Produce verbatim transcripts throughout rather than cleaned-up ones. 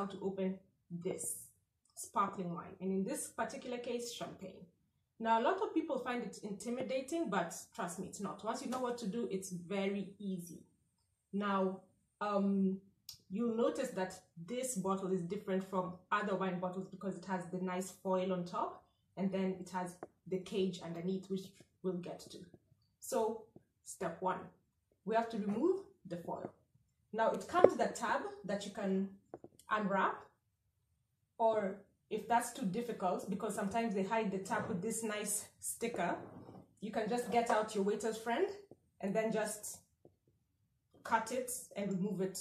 how to open this sparkling wine, and in this particular case, champagne. Now, a lot of people find it intimidating, but trust me, it's not. Once you know what to do, it's very easy. Now, um, you'll notice that this bottle is different from other wine bottles because it has the nice foil on top, and then it has the cage underneath, which we'll get to. So, step one, we have to remove the foil. Now, it comes with a tab that you can unwrap, or if that's too difficult, because sometimes they hide the tab with this nice sticker, you can just get out your waiter's friend and then just cut it and remove it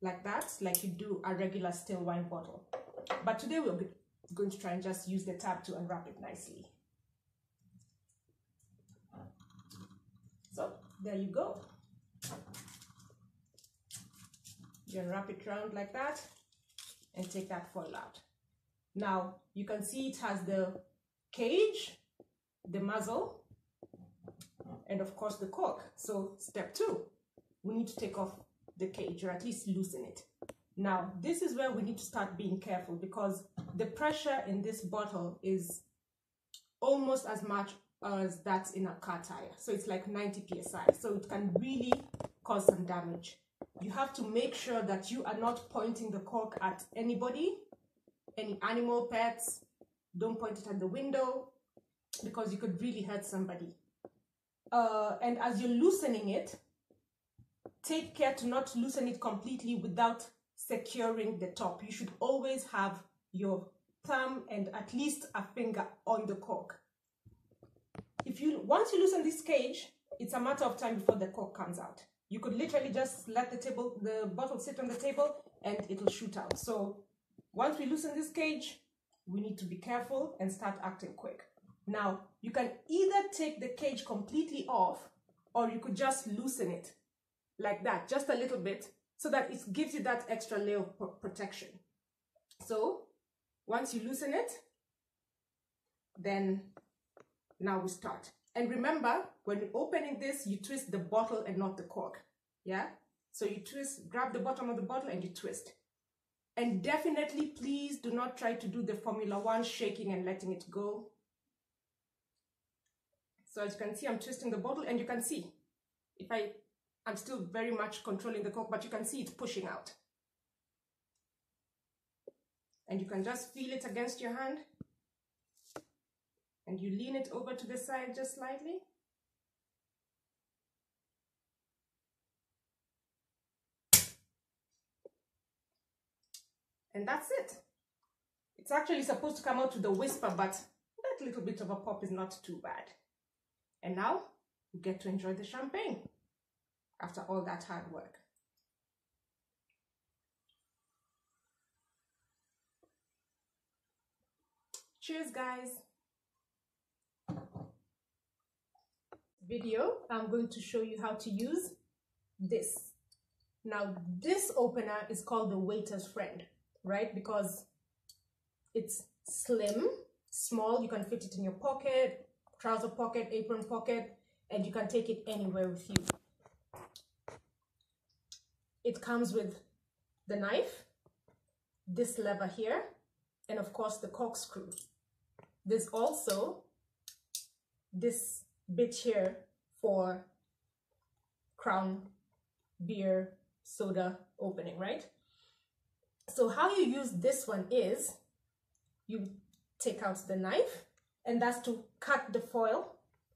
like that, like you do a regular still wine bottle. But today we're going to try and just use the tab to unwrap it nicely. So there you go. You unwrap it round like that and take that foil out. Now, you can see it has the cage, the muzzle, and of course the cork. So step two, we need to take off the cage, or at least loosen it. Now, this is where we need to start being careful, because the pressure in this bottle is almost as much as that in a car tire. So it's like ninety P S I. So it can really cause some damage. You have to make sure that you are not pointing the cork at anybody, any animal, pets. Don't point it at the window, because you could really hurt somebody. Uh, and as you're loosening it, take care to not loosen it completely without securing the top. You should always have your thumb and at least a finger on the cork. If you once you loosen this cage, it's a matter of time before the cork comes out. You could literally just let the table, the bottle sit on the table, and it'll shoot out. So once we loosen this cage, we need to be careful and start acting quick. Now, you can either take the cage completely off, or you could just loosen it like that, just a little bit, so that it gives you that extra layer of protection. So once you loosen it, then now we start. And remember, when you're opening this, you twist the bottle and not the cork. Yeah? So you twist, grab the bottom of the bottle and you twist. And definitely, please do not try to do the Formula One shaking and letting it go. So as you can see, I'm twisting the bottle, and you can see, if I, I'm still very much controlling the cork, but you can see it pushing out. And you can just feel it against your hand. And you lean it over to the side just slightly. And that's it. It's actually supposed to come out with a whisper, but that little bit of a pop is not too bad. And now you get to enjoy the champagne after all that hard work. Cheers, guys. Video, I'm going to show you how to use this. Now, this opener is called the waiter's friend, right? Because it's slim, small, you can fit it in your pocket, trouser pocket, apron pocket, and you can take it anywhere with you. It comes with the knife, this lever here, and of course the corkscrew. There's also this bit here for crown, beer, soda opening, right? So how you use this one is you take out the knife, and that's to cut the foil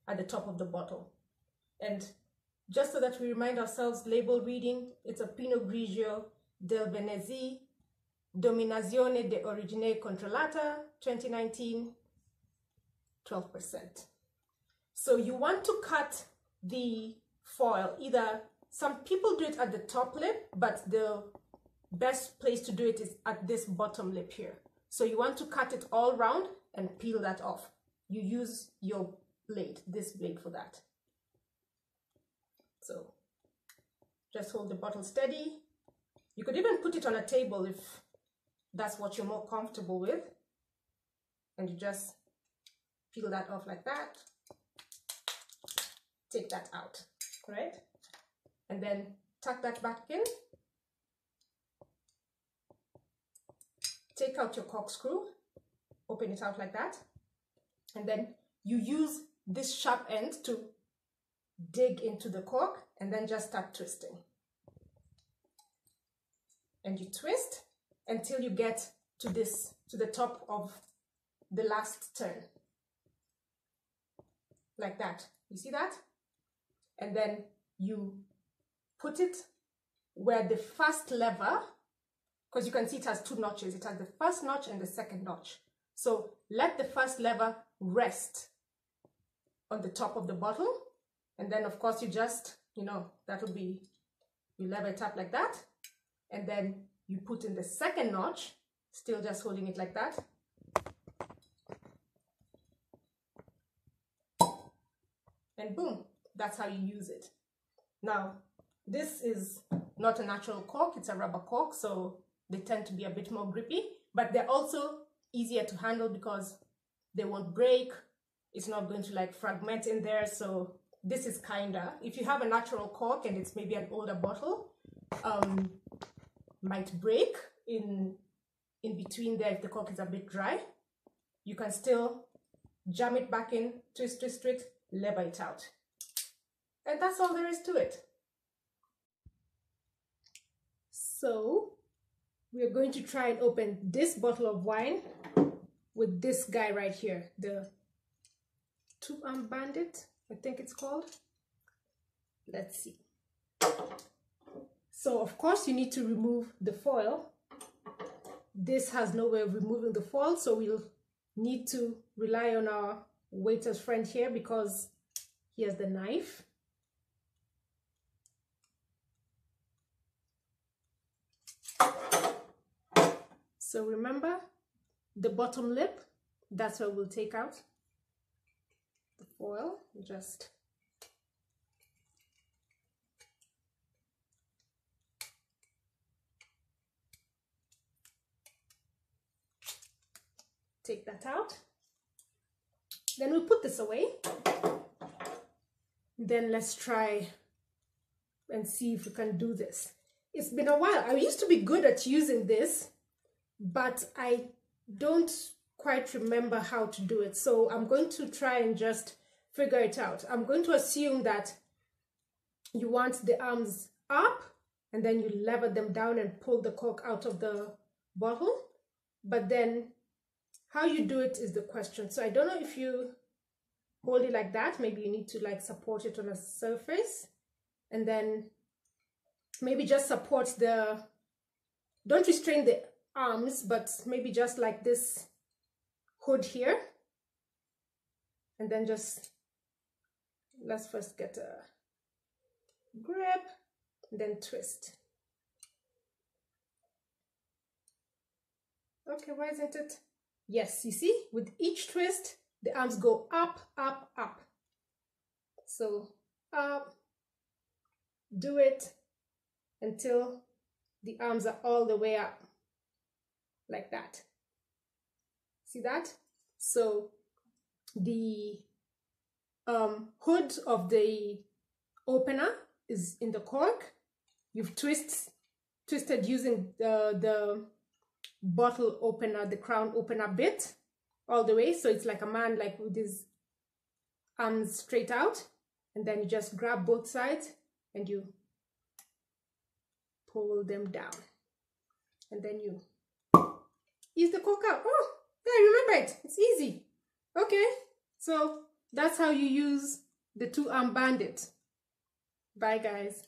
at the top of the bottle. And just so that we remind ourselves, label reading, it's a Pinot Grigio del Veneto, Dominazione de Origine Controllata, twenty nineteen, twelve percent. So you want to cut the foil, either some people do it at the top lip, but the best place to do it is at this bottom lip here. So you want to cut it all round and peel that off. You use your blade, this blade for that. So just hold the bottle steady. You could even put it on a table if that's what you're more comfortable with. And you just peel that off like that. Take that out, right? And then tuck that back in. take out your corkscrew, open it out like that, and then you use this sharp end to dig into the cork and then just start twisting. And you twist until you get to this, to the top of the last turn. Like that. You see that? And then you put it where the first lever, because you can see it has two notches. It has the first notch and the second notch. So let the first lever rest on the top of the bottle. And then, of course, you just, you know, that'll be, you lever it up like that. And then you put in the second notch, still just holding it like that. And boom, that's how you use it. Now, this is not a natural cork, it's a rubber cork, so they tend to be a bit more grippy, but they're also easier to handle because they won't break. It's not going to like fragment in there. So this is kinda, if you have a natural cork and it's maybe an older bottle, um, might break in, in between there if the cork is a bit dry. You can still jam it back in, twist, twist, twist, lever it out. And that's all there is to it. So we are going to try and open this bottle of wine with this guy right here, the Two-Arm Bandit, I think it's called. Let's see. So of course you need to remove the foil. This has no way of removing the foil, so we'll need to rely on our waiter's friend here because he has the knife. So remember the bottom lip, that's where we'll take out the foil. Just take that out. Then we'll put this away. Then let's try and see if we can do this. It's been a while. I used to be good at using this, but I don't quite remember how to do it. So I'm going to try and just figure it out. I'm going to assume that you want the arms up and then you lever them down and pull the cork out of the bottle. But then how you do it is the question. So I don't know if you hold it like that. Maybe you need to like support it on a surface and then maybe just support the, don't restrain the arms, but maybe just like this hood here, and then just, let's first get a grip, then twist. Okay, why isn't it? Yes, you see, with each twist the arms go up, up, up. So up, do it until the arms are all the way up. Like that. See that? So the um, hood of the opener is in the cork. You've twist, twisted using the, the bottle opener, the crown opener bit all the way. So it's like a man, like with his arms straight out. And then you just grab both sides and you pull them down. And then you ease the cork out. Oh, yeah, I remember it. It's easy. Okay, so that's how you use the Two-Arm Bandit. Bye, guys.